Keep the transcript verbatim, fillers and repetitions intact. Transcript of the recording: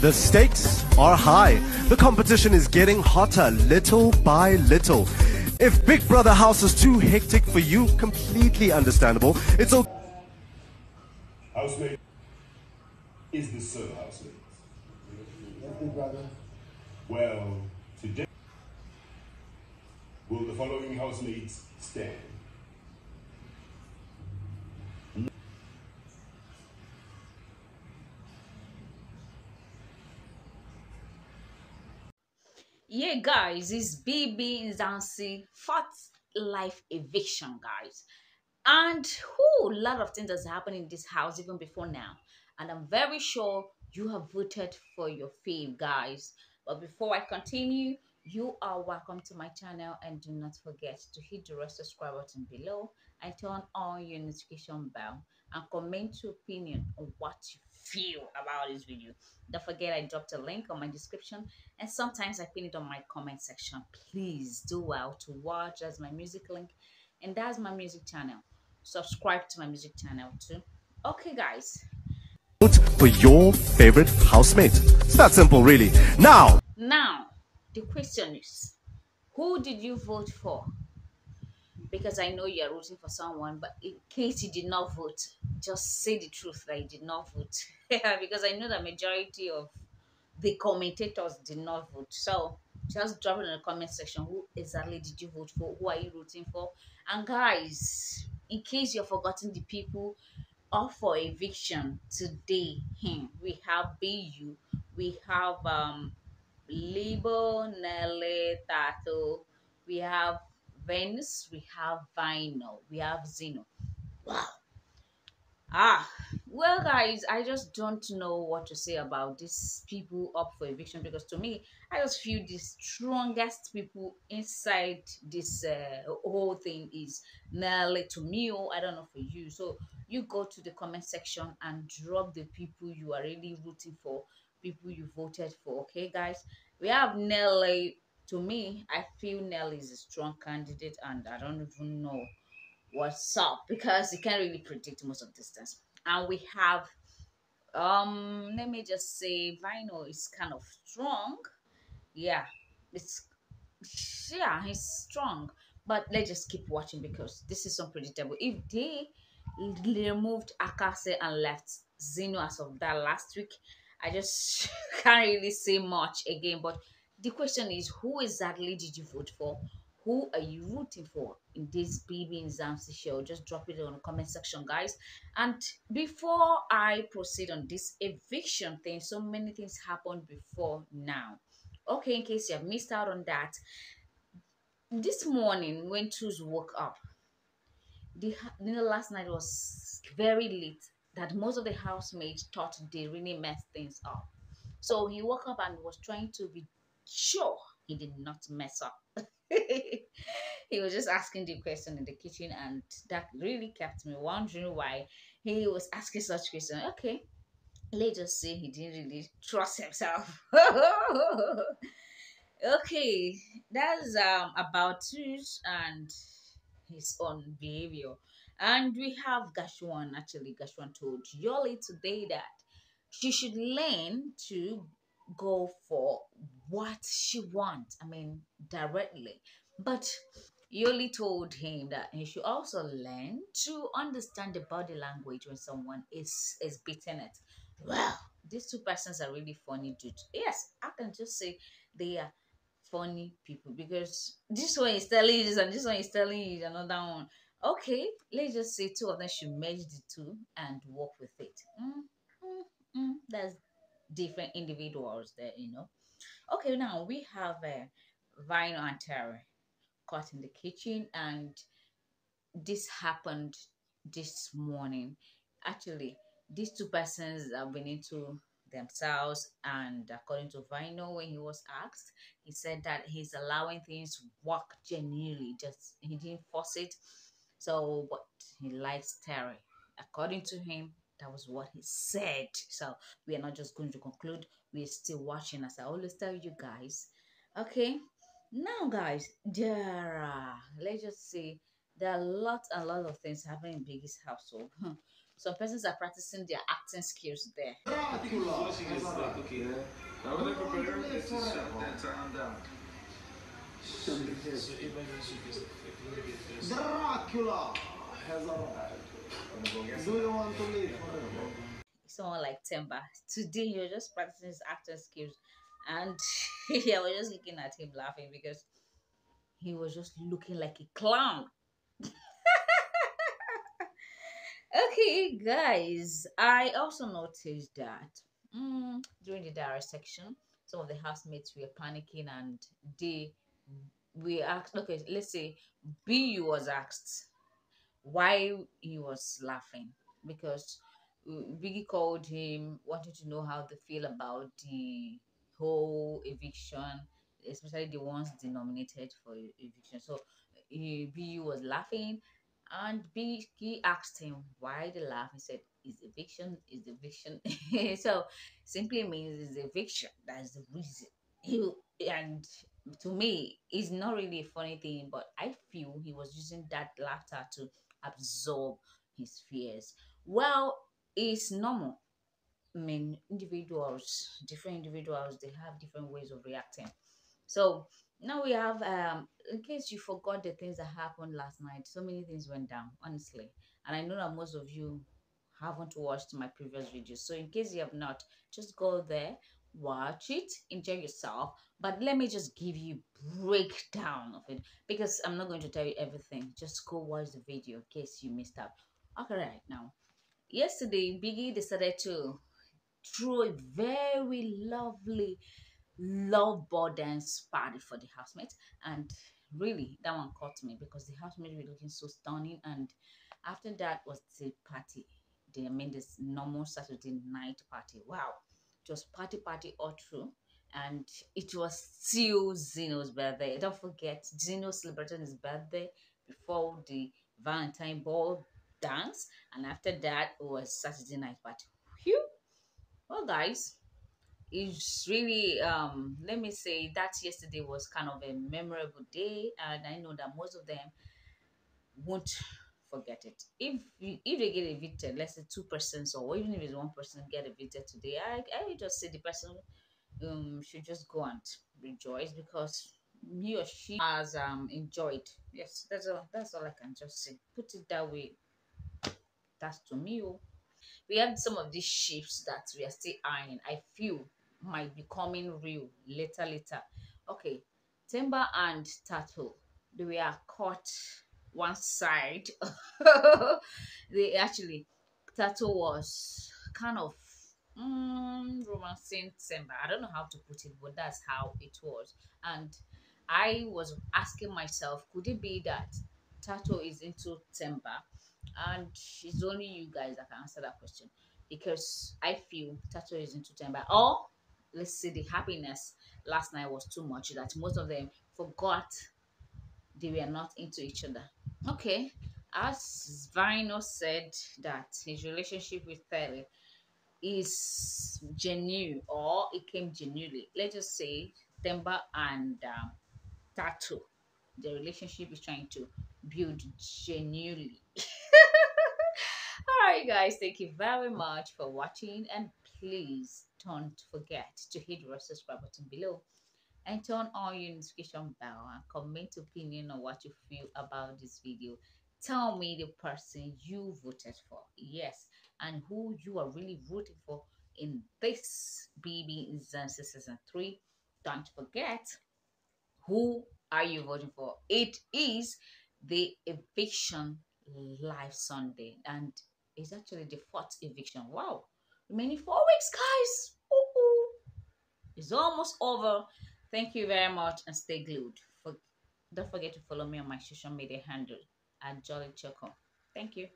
The stakes are high. The competition is getting hotter little by little. If Big Brother House is too hectic for you, completely understandable. It's okay. Housemate is the sir, housemate. Big Brother. Well, today, will the following housemates stand? Yeah, guys, it's B B Zansi fourth life eviction, guys. And whoo, a lot of things has happened in this house even before now. And I'm very sure you have voted for your fave, guys. But before I continue, you are welcome to my channel. And do not forget to hit the red subscribe button below and turn on your notification bell. And comment your opinion on what you feel about this video. Don't forget I dropped a link on my description and sometimes I pin it on my comment section. Please do well to watch. That's my music link and that's my music channel. Subscribe to my music channel too. Okay, guys, vote for your favorite housemate. It's that simple, really. Now now the question is, who did you vote for? Because I know you're rooting for someone, but in case you did not vote, just say the truth that you did not vote. Because I know that majority of the commentators did not vote. So just drop it in the comment section. Who exactly did you vote for? Who are you rooting for? And guys, in case you've forgotten the people up for eviction today, we have B U, we have um, Libo, Nale, Thato, we have Venus, we have Vyno, we have Zino. Wow. Ah, well, guys, I just don't know what to say about these people up for eviction, because to me, I just feel the strongest people inside this uh, whole thing is Nelly to me. Oh, I don't know for you. So you go to the comment section and drop the people you are really rooting for, people you voted for. Okay, guys, we have Nelly. To me, I feel Nelly is a strong candidate, and I don't even know what's up because you can't really predict most of these things. And we have, um, let me just say, Vyno is kind of strong. Yeah, it's yeah, he's strong. But let's just keep watching because this is unpredictable. If they removed Akase and left Zino as of that last week, I just can't really say much again. But the question is, who exactly did you vote for? Who are you rooting for in this BBMzansi show? Just drop it on the comment section, guys. And before I proceed on this eviction thing, so many things happened before now. Okay, in case you have missed out on that, this morning when Tulz woke up, the you know, last night was very late that most of the housemates thought they really messed things up. So he woke up and was trying to be sure he did not mess up. He was just asking the question in the kitchen, and that really kept me wondering why he was asking such questions. Okay, let's just say he didn't really trust himself. Okay, that's um about Tulz and his own behavior. And we have Gash one. Actually, Gash one told Yoli today that she should learn to go for what she wants, I mean directly, but Yoli told him that he should also learn to understand the body language when someone is is beating it. Well, these two persons are really funny, dude. Yes, I can just say they are funny people, because this one is telling you this and this one is telling you another one. Okay, let's just say two of them should merge the two and work with it. mm, mm, mm, that's different individuals there, you know. Okay, now we have uh, Vyno and Terry caught in the kitchen, and this happened this morning. Actually, these two persons have been into themselves, and according to Vyno, when he was asked, he said that he's allowing things to work genuinely, just he didn't force it. So, but he likes Terry, according to him. That was what he said. So we are not just going to conclude. We're still watching, as I always tell you guys. Okay. Now, guys, there are, let's just say, there are lots and lots of things happening in Biggie's household. some persons are practicing their acting skills there. Dracula has arrived. Do you want to live forever? Someone like Themba, today you're just practicing his acting skills, and yeah, we're just looking at him laughing because he was just looking like a clown. Okay, guys, I also noticed that mm, during the diary section, some of the housemates were panicking and they we asked, okay, let's say B U was asked why he was laughing because Biggie called him, wanted to know how they feel about the whole eviction, especially the ones denominated for eviction. So uh, B U was laughing, and Biggie asked him why they laugh. He said, "Is eviction? Is eviction?" So simply means it's eviction. That's the reason. He, and to me, it's not really a funny thing, but I feel he was using that laughter to absorb his fears. Well, it's normal. I mean, individuals, different individuals, they have different ways of reacting. So now we have, um, in case you forgot the things that happened last night, so many things went down, honestly. And I know that most of you haven't watched my previous videos. So in case you have not, just go there, watch it, enjoy yourself. But let me just give you a breakdown of it because I'm not going to tell you everything. Just go watch the video in case you missed out. Okay, right now. Yesterday, Biggie decided to throw a very lovely love board dance party for the housemates, and really that one caught me because the housemates were looking so stunning. And after that was the party. They I mean this normal Saturday night party. Wow, just party party all through, and it was still Zino's birthday. Don't forget, Zino celebrated his birthday before the Valentine ball dance, and after that was Saturday night party. Phew. Well, guys, it's really um let me say that yesterday was kind of a memorable day, and I know that most of them won't forget it. If if they get evicted, let's say two persons or even if it's one person get evicted today, I I would just say the person um should just go and rejoice because he or she has um enjoyed. Yes, that's all. That's all I can just say. Put it that way. That's to me. Oh. We have some of these shifts that we are still eyeing. I feel might be coming real later, later. Okay, Themba and Thato, they were caught one side. They actually, Thato was kind of mm, romancing Themba. I don't know how to put it, but that's how it was. And I was asking myself, could it be that Thato is into Themba? And it's only you guys that can answer that question because I feel Thato is into Themba. Or let's say the happiness last night was too much that most of them forgot they were not into each other. Okay, as Vyno said that his relationship with Terry is genuine or it came genuinely. Let's just say Themba and um, Thato, the relationship is trying to build genuinely. All right, guys, thank you very much for watching, and please don't forget to hit the subscribe button below and turn on your notification bell and comment opinion on what you feel about this video. Tell me the person you voted for, yes, and who you are really voting for in this BBMzansi season three. Don't forget, who are you voting for? It is the eviction live Sunday, and it's actually the fourth eviction. Wow, remaining four weeks, guys. Ooh, it's almost over. Thank you very much and stay glued. For don't forget to follow me on my social media handle at Jolly Choko. Thank you.